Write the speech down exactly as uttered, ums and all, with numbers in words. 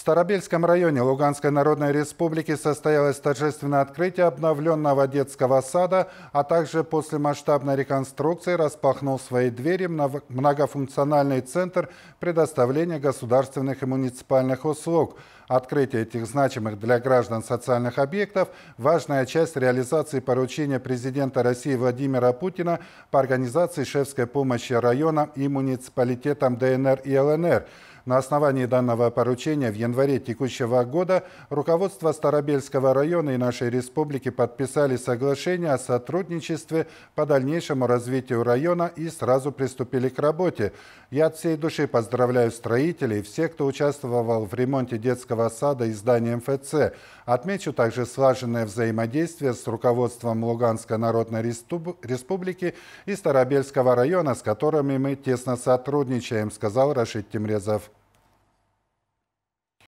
В Старобельском районе Луганской Народной Республики состоялось торжественное открытие обновленного детского сада, а также после масштабной реконструкции распахнул свои двери многофункциональный центр предоставления государственных и муниципальных услуг. Открытие этих значимых для граждан социальных объектов – важная часть реализации поручения президента России Владимира Путина по организации шефской помощи районам и муниципалитетам ДНР и ЛНР. На основании данного поручения в январе текущего года руководство Старобельского района и нашей республики подписали соглашение о сотрудничестве по дальнейшему развитию района и сразу приступили к работе. Я от всей души поздравляю строителей и всех, кто участвовал в ремонте детского сада и здания МФЦ. Отмечу также слаженное взаимодействие с руководством Луганской Народной Республики и Старобельского района, с которыми мы тесно сотрудничаем, сказал Рашид Темрезов.